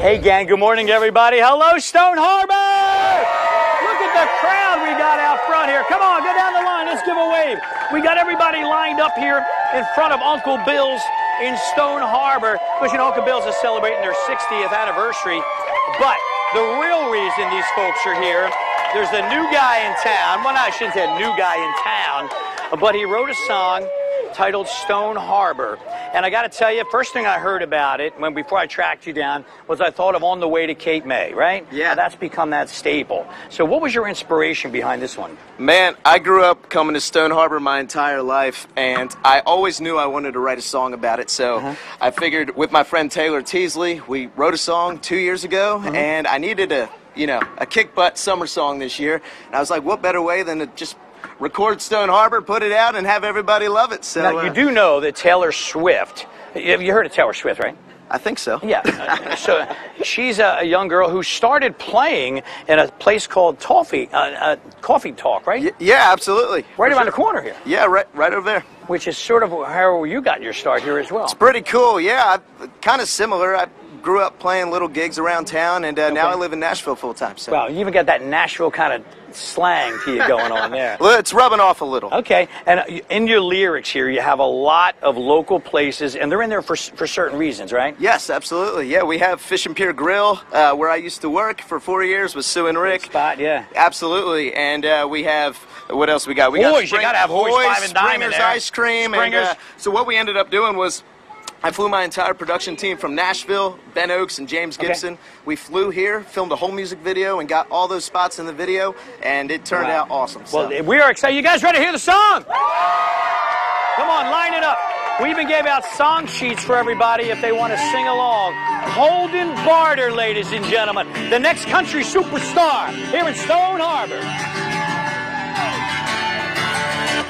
Hey, gang, good morning, everybody. Hello, Stone Harbor! Look at the crowd we got out front here. Come on, go down the line. Let's give a wave. We got everybody lined up here in front of Uncle Bill's in Stone Harbor. But you know, Uncle Bill's is celebrating their 60th anniversary. But the real reason these folks are here, there's a new guy in town. Well, I shouldn't say a new guy in town, but he wrote a song titled Stone Harbor. And I got to tell you, first thing I heard about it, before I tracked you down, was I thought of On the Way to Cape May, right? Yeah. Now that's become that staple. So what was your inspiration behind this one? Man, I grew up coming to Stone Harbor my entire life, and I always knew I wanted to write a song about it. So I figured with my friend Taylor Teasley, we wrote a song 2 years ago, and I needed a kick-butt summer song this year. And I was like, what better way than to just record Stone Harbor, put it out, and have everybody love it. So now, you do know that Taylor Swift, have you heard of Taylor Swift, right? I think so. Yeah. So she's a young girl who started playing in a place called Coffee Talk, right? Yeah, absolutely. Right around the corner here. Yeah, right over there. Which is sort of how you got your start here as well. It's pretty cool, yeah. Kind of similar. I grew up playing little gigs around town, and now I live in Nashville full-time. So. Wow, you even got that Nashville kind of slang to you going on there. Well, it's rubbing off a little. Okay, and in your lyrics here, you have a lot of local places, and they're in there for certain reasons, right? Yes, absolutely. Yeah, we have Fish and Pier Grill, where I used to work for 4 years with Sue and Rick. Good spot, yeah. Absolutely, and we have, what else we got? We got Hoy's, you got to have Hoy's, Five and Dime in there. Ice cream. Springers. And, so what we ended up doing was, I flew my entire production team from Nashville, Ben Oaks and James Gibson. Okay. We flew here, filmed a whole music video, and got all those spots in the video, and it turned out awesome. Well, so. We are excited. You guys ready to hear the song? Come on, line it up. We even gave out song sheets for everybody if they want to sing along. Holdyn Barder, ladies and gentlemen, the next country superstar here in Stone Harbor.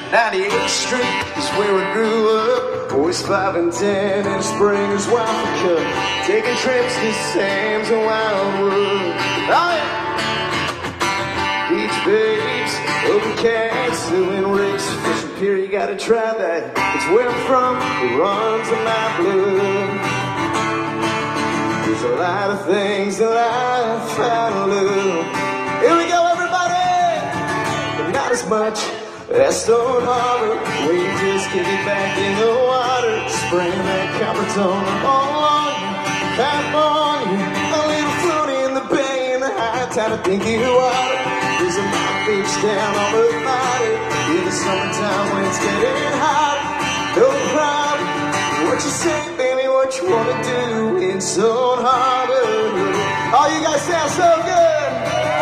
98th Street is where I grew up. Boys 5 and 10 and Springers Wildwood Cup. Taking trips to Sam's and Wildwood. Beach babes, open cats, doing rigs. Fish and Pier, you gotta try that. It's where I'm from, it runs in my blood. There's a lot of things that I found love. Here we go, everybody! But not as much. That Stone Harbor, where you just kick it back in the water, spraying that copper tone all along you, that morning, a little floaty in the bay in the high tide of pinky water. There's a mock beach down on the body, in the summertime when it's getting hot, no problem. What you say, baby, what you wanna do in Stone Harbor? Oh, you guys sound so good!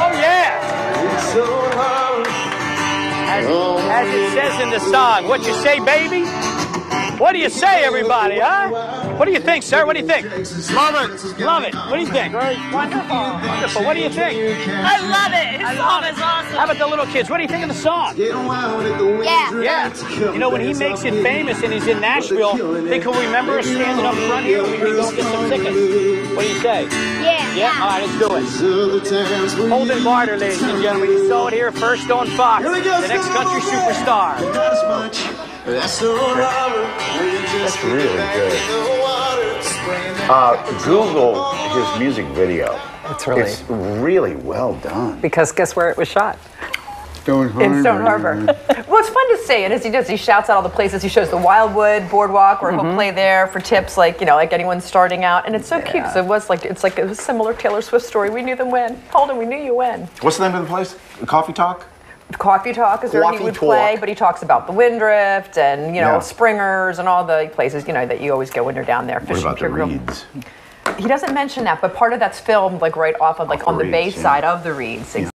Oh, yeah! In Stone Harbor. As it says in the song, what you say, baby? What do you say, everybody, huh? What do you think, sir? What do you think? Love it. Love it. What do you think? Wonderful. Wonderful. What do you think? I love it. His song is awesome. How about the little kids? What do you think of the song? Yeah. Yeah. You know, when he makes it famous and he's in Nashville, they can remember us standing up front here and we can go get some tickets. What do you say? Yeah. Yeah? All right, let's do it. Holdyn Barder, ladies and gentlemen. You saw it here first on Fox. The next country superstar. That's really good. Google his music video. It's really well done. Because guess where it was shot? Stone Harbor. In Stone Harbor. Well, it's fun to see it as he does. He shouts out all the places. He shows the Wildwood Boardwalk, where he'll play there for tips, like, you know, like anyone starting out. And it's so cute. So it was like, it's like a similar Taylor Swift story. We knew them when. Holdyn, we knew you when. What's the name of the place? Coffee Talk? Coffee Talk is where he would play, but he talks about the Windrift and, you know, Springers and all the places, you know, that you always go when you're down there. Fish and Pier Grill. He doesn't mention that, but part of that's filmed, like, right off of, like, on the bay side of the reeds. Exactly. Yeah.